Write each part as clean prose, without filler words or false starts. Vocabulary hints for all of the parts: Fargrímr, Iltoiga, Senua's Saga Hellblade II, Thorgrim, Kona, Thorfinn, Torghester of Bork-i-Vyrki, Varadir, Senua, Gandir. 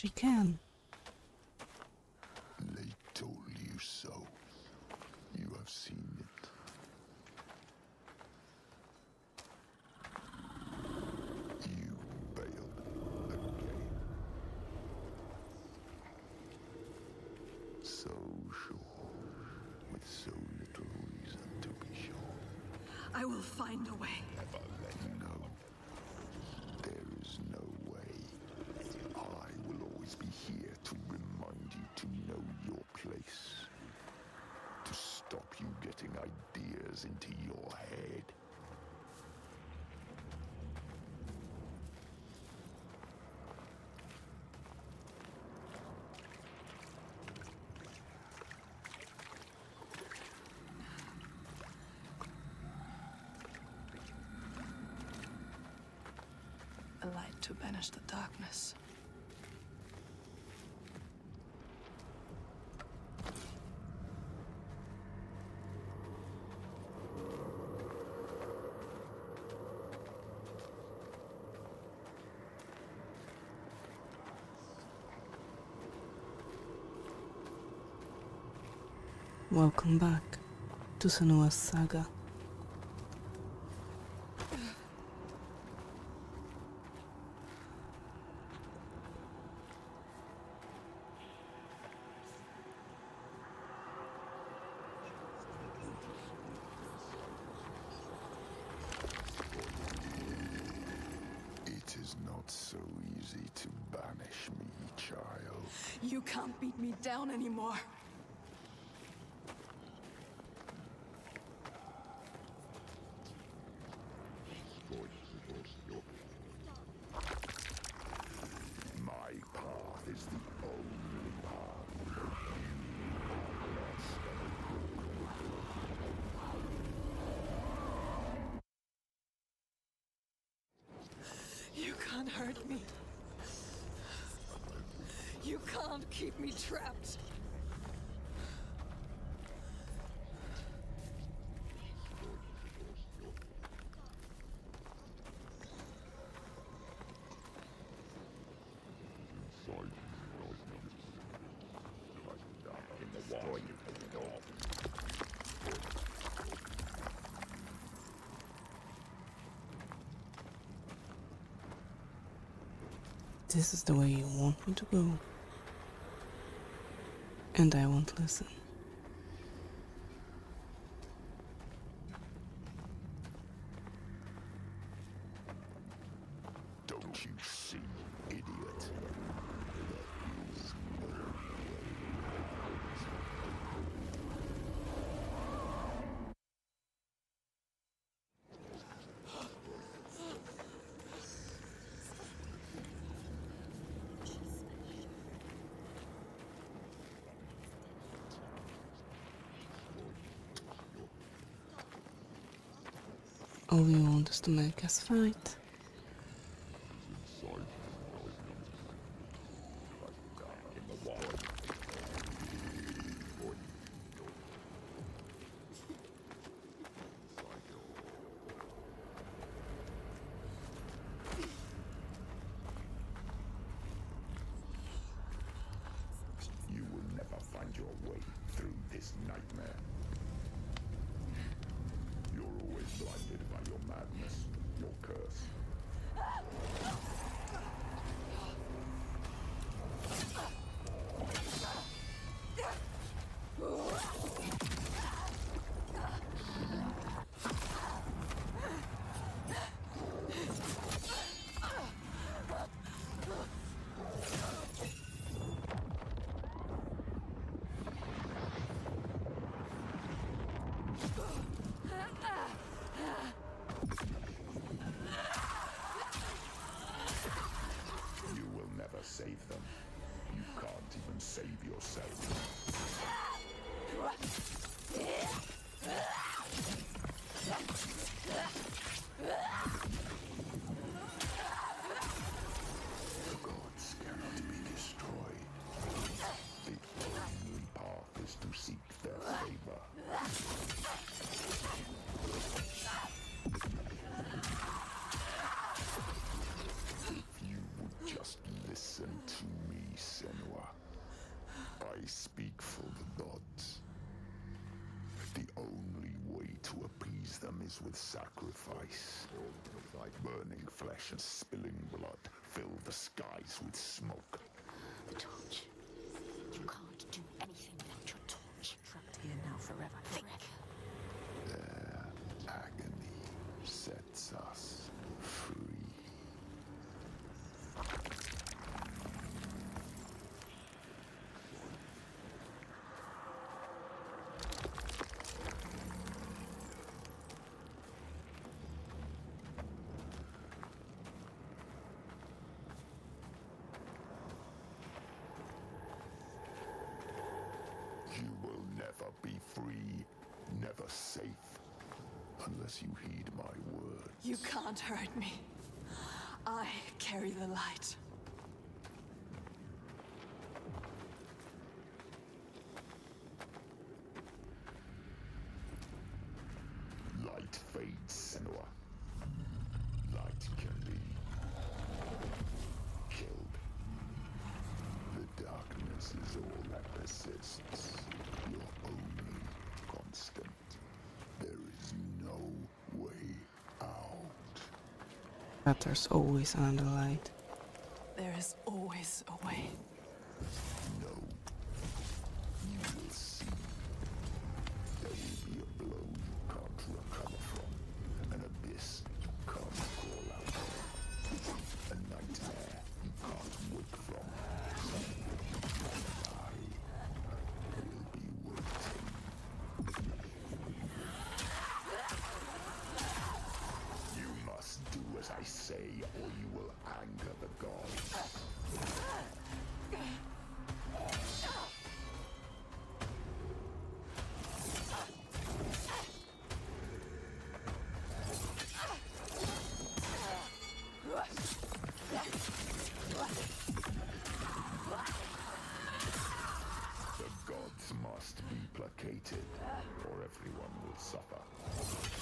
She can. They told you so. You have seen it. You failed again. So sure, with so little reason to be sure. I will find a way. Never let you know. There is no way. I will always be here to remind you to know your place. To stop you getting ideas into your head. A light to banish the darkness. Welcome back to Senua's Saga. It is not so easy to banish me, child. You can't beat me down anymore. Keep me trapped. This is the way you want me to go. And I won't listen. Don't you see, idiot? All you want is to make us fight. You will never find your way through this nightmare. Blinded by your madness, your curse. Save them. You can't even save yourself. To me, ties with sacrifice. Burning flesh and spilling blood fill the skies with smoke. The torch. You can't do anything without your torch. Trapped here now forever. Think. Their agony sets us free. Never be free, never safe, unless you heed my words. You can't hurt me. I carry the light. Light fades, Senua. Light can be killed. The darkness is all that persists. Your only constant. There is no way out. But there's always another light. There is always a way. No. You will see. There will be a blow you can't recover from. An abyss you can't crawl out of. A nightmare you can't wake from. I say, or you will anger the gods. The gods must be placated, or everyone will suffer.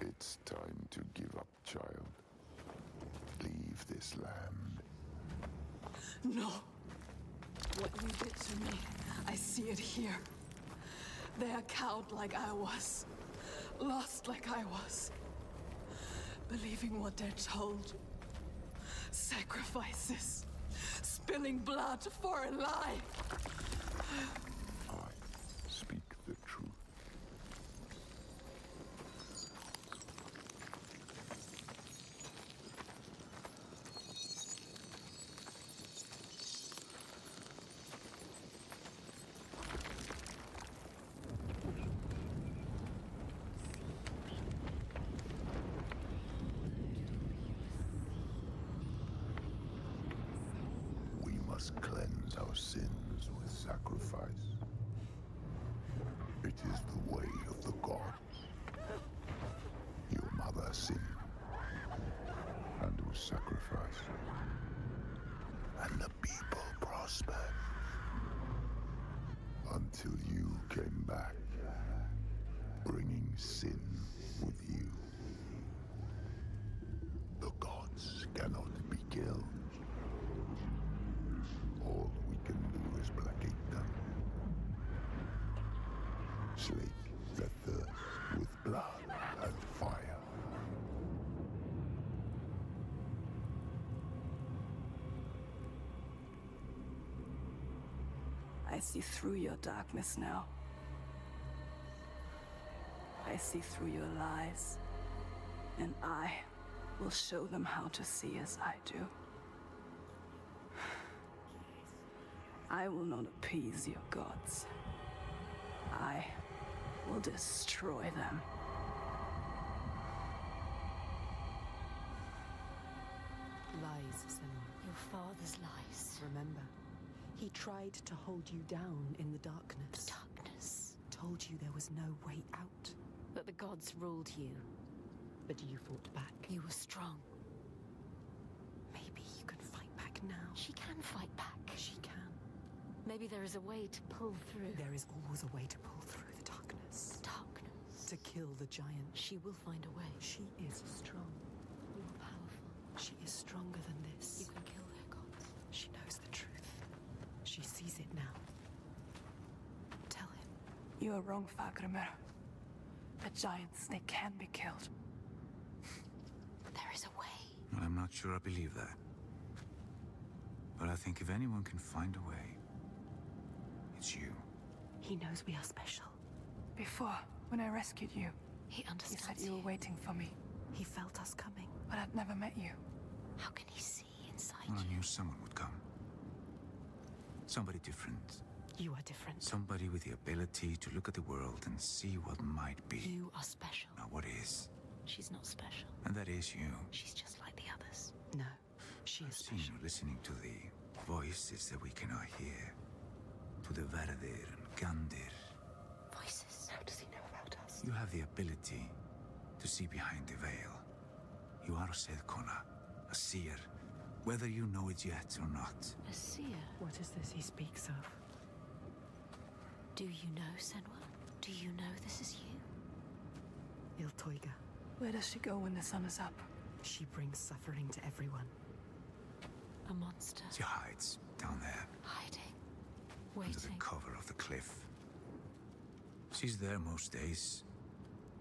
It's time to give up, child. Leave this land. No. What you did to me, I see it here. They are cowed like I was. Lost like I was. Believing what they're told. Sacrifices. Spilling blood for a lie. I speak the truth. Cleanse our sins with sacrifice. It is the way of the gods. Your mother sinned and was sacrificed. quenchly the thirst with blood and fire. I see through your darkness now. I see through your lies, and I will show them how to see as I do. I will not appease your gods. I will destroy them. Lies, Senua. Your father's lies. Remember, he tried to hold you down in the darkness. The darkness. Told you there was no way out. That the gods ruled you. But you fought back. You were strong. Maybe you can fight back now. She can fight back. She can. Maybe there is a way to pull through. There is always a way to pull through the darkness. The darkness. To kill the giant. She will find a way. She is strong. You are powerful. She is stronger than this. You can kill their gods. She knows the truth. She sees it now. Tell him. You are wrong, Fargrímr. A giant snake can be killed. There is a way. Well, I'm not sure I believe that. But I think if anyone can find a way, it's you. He knows we are special. Before, when I rescued you, he understands. He said you were waiting for me. He felt us coming. But I'd never met you. How can he see inside you? Well, I knew someone would come. Somebody different. You are different. Somebody with the ability to look at the world and see what might be. You are special. Now what is? She's not special. And that is you. She's just like the others. No, she is special. I've seen you listening to the voices that we cannot hear. To the Varadir and Gandir. Voices? How does he know about us? You have the ability to see behind the veil. You are a Seth Kona, a seer, whether you know it yet or not. A seer? What is this he speaks of? Do you know, Senua? Do you know this is you? Iltoiga. Where does she go when the sun is up? She brings suffering to everyone. A monster. She hides down there. Hiding. Waiting. Under the cover of the cliff. She's there most days.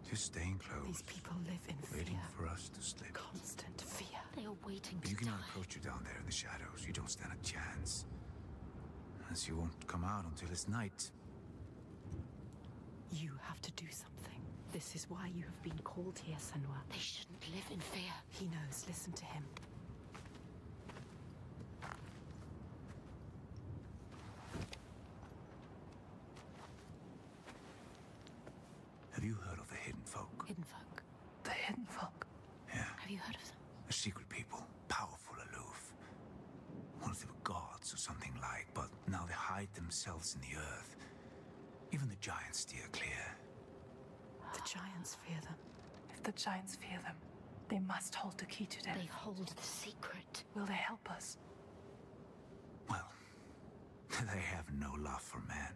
Just staying close. These people live in fear. Waiting for us to slip. Constant fear. They are waiting to die. You cannot approach you down there in the shadows. You don't stand a chance. As you won't come out until it's night. You have to do something. This is why you have been called here, Senua. They shouldn't live in fear. He knows. Listen to him. Have you heard of the Hidden Folk? Hidden Folk? The Hidden Folk? Yeah. Have you heard of them? A secret people. Powerful, aloof. Once they were gods or something like, but now they hide themselves in the earth. Even the giants steer clear. The giants fear them. If the giants fear them, they must hold the key to them. They hold the secret. Will they help us? Well, they have no love for man.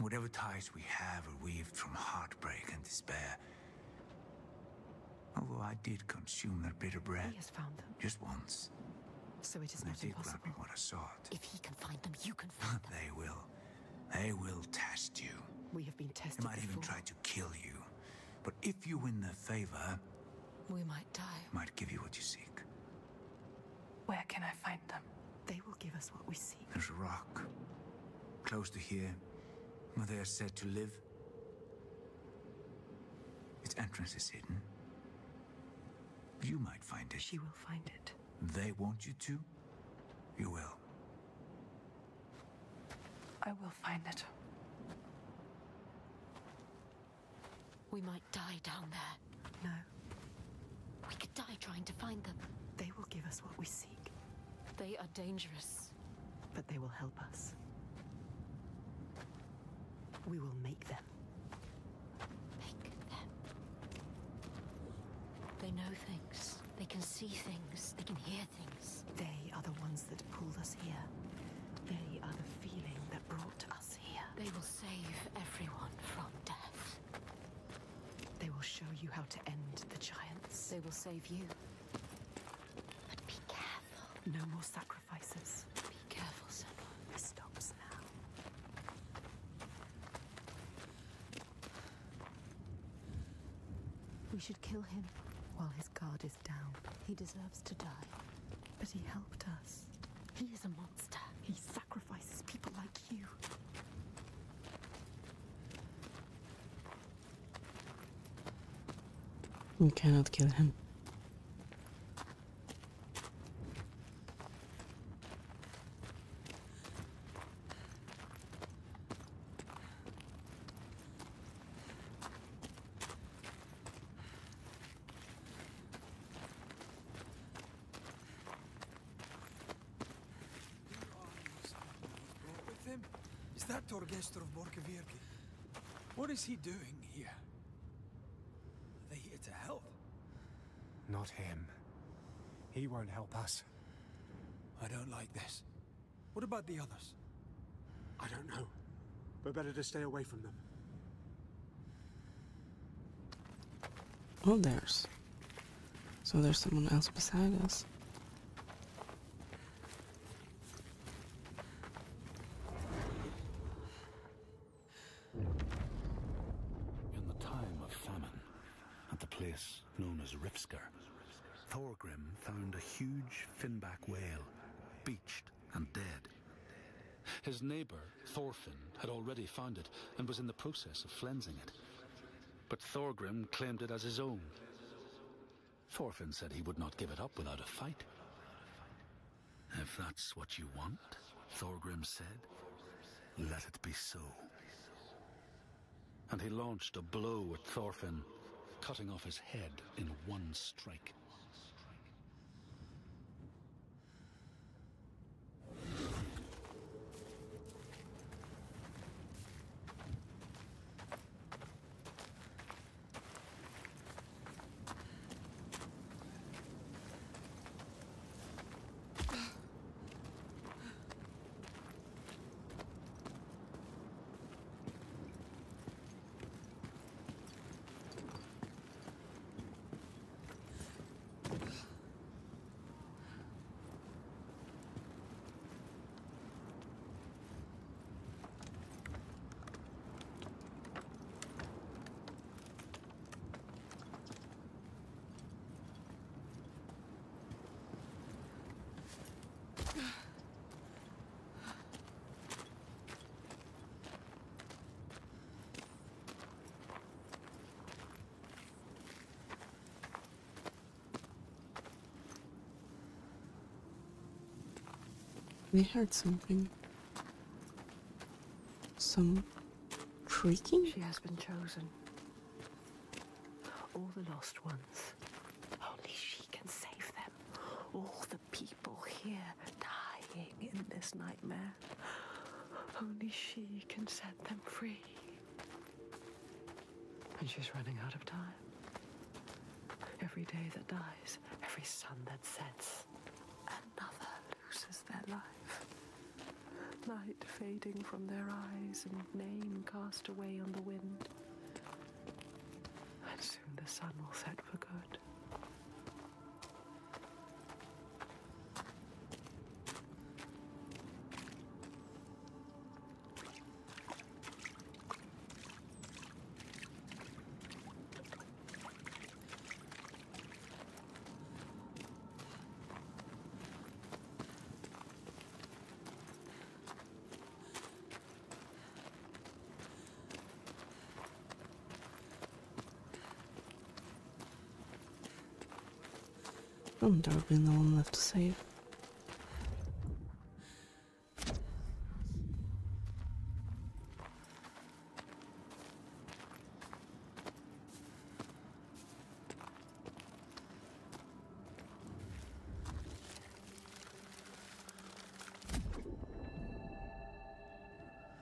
Whatever ties we have are weaved from heartbreak and despair. Although I did consume their bitter bread. He has found them. Just once. So it is not impossible. They did grant me what I sought. If he can find them, you can find them. They will. They will test you. We have been tested before. They might even try to kill you. But if you win their favor... we might die. Might give you what you seek. Where can I find them? They will give us what we seek. There's a rock. Close to here, where they are said to live. Its entrance is hidden. You might find it. She will find it. They want you to? You will. I will find it. We might die down there. No. We could die trying to find them. They will give us what we seek. They are dangerous. But they will help us. We will make them. Make them. They know things. They can see things. They can hear things. They are the ones that pulled us here. They are the feeling that brought us here. They will save everyone from death. They will show you how to end the giants. They will save you. But be careful. No more sacrifices. Be careful, Senua. It stops now. We should kill him while his guard is down. He deserves to die. But he helped us. He is a monster. He sacrifices people like you. We cannot kill him. Is that Torghester of Bork-i-Vyrki? What is he doing here? Are they here to help? Not him. He won't help us. I don't like this. What about the others? I don't know. We're better to stay away from them. Oh, there's... So there's someone else beside us. Thorgrim found a huge finback whale, beached and dead. His neighbour, Thorfinn, had already found it and was in the process of flensing it. But Thorgrim claimed it as his own. Thorfinn said he would not give it up without a fight. If that's what you want, Thorgrim said, let it be so. And he launched a blow at Thorfinn, cutting off his head in one strike. We heard something. Some creaking? She has been chosen. All the lost ones. Only she can save them. All the people here dying in this nightmare. Only she can set them free. And she's running out of time. Every day that dies, every sun that sets, another loses their life. Light fading from their eyes and name cast away on the wind. And soon the sun will set for good. There will be no one left to save.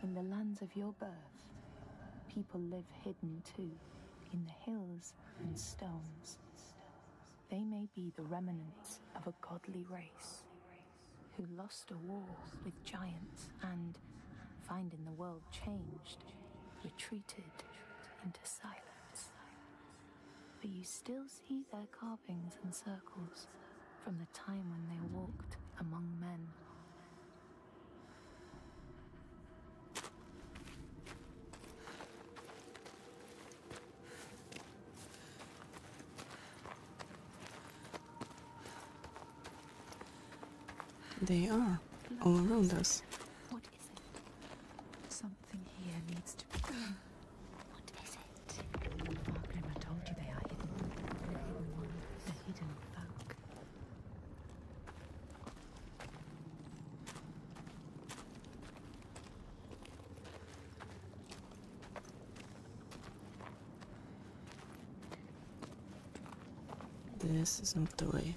In the lands of your birth, people live hidden too, in the hills and stones. They may be the remnants of a godly race who lost a war with giants and, finding the world changed, retreated into silence. But you still see their carvings and circles from the time when they walked among men. They are all around us. What is it? Something here needs to be done. What is it? Fargrímr told you they are hidden. The hidden folk. This is not the way.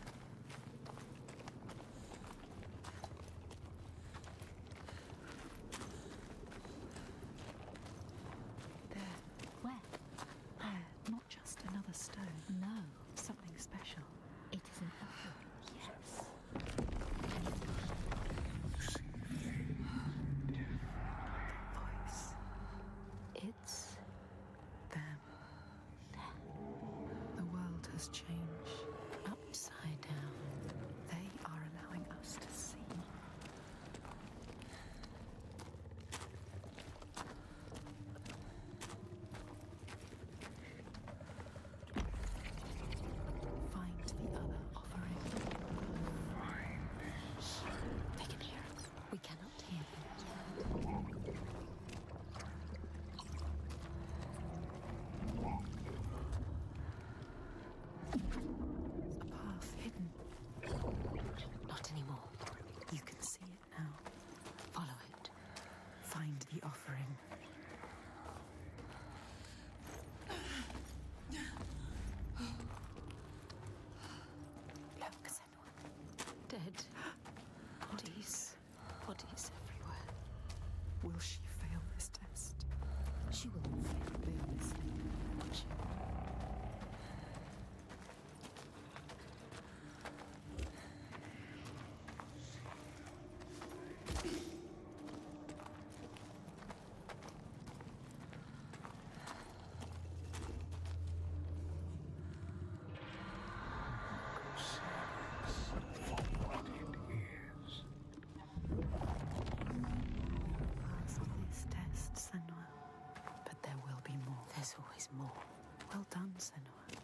Bodies everywhere. Will she fail this test? She will fail this test. Well done, Senua.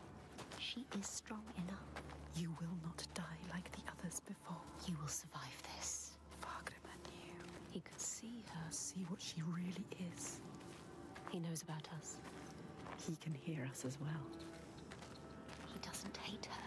She is strong enough. You will not die like the others before. You will survive this. Fargrímr knew. He could see her, see what she really is. He knows about us. He can hear us as well. He doesn't hate her.